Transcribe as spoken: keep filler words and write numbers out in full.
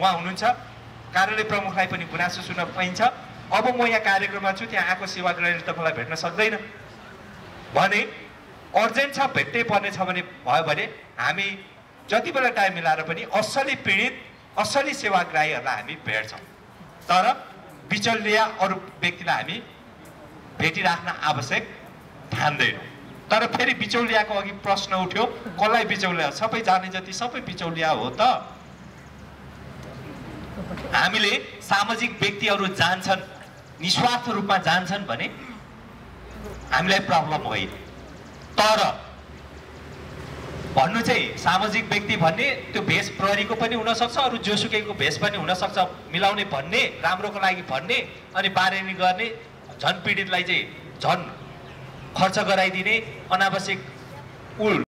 उहाँ हुनुहुन्छ। कार्यालय प्रमुखलाई पनि गुनासो सुन्न पाइन्छ। अब म यहाँ कार्यक्रममा छु, त्यहाँ आएको सेवाग्राहीले तपाईँलाई भेट्न सक्दैन भने अर्जेन्ट छ, भेट्नै पर्ने छ भने भयो भने हामी जति बेला टाइम मिलाएर पनि असली पीडित असली सेवाग्राहीहरूलाई हामी भेट्छौँ, तर बिचलिया अरू व्यक्तिलाई हामी भेटिराख्न आवश्यक ठान्दैनौँ। तर फेरि बिचौलियाको अघि प्रश्न उठ्यो, कसलाई बिचौलिया? सबै जाने जति सबै बिचौलिया हो त। हामीले सामाजिक व्यक्तिहरू जान्छन्, निस्वार्थ रूपमा जान्छन् भने हामीलाई प्रब्लम होइन। तर भन्नु चाहिँ सामाजिक व्यक्ति भन्ने त्यो भेष प्रहरीको पनि हुनसक्छ, अरू जोसुकैको भेष पनि हुनसक्छ। मिलाउने भन्ने, राम्रोको लागि भन्ने अनि बारेनी गर्ने, झन पीडितलाई चाहिँ झन खर्च गराइदिने, अनावश्यक उल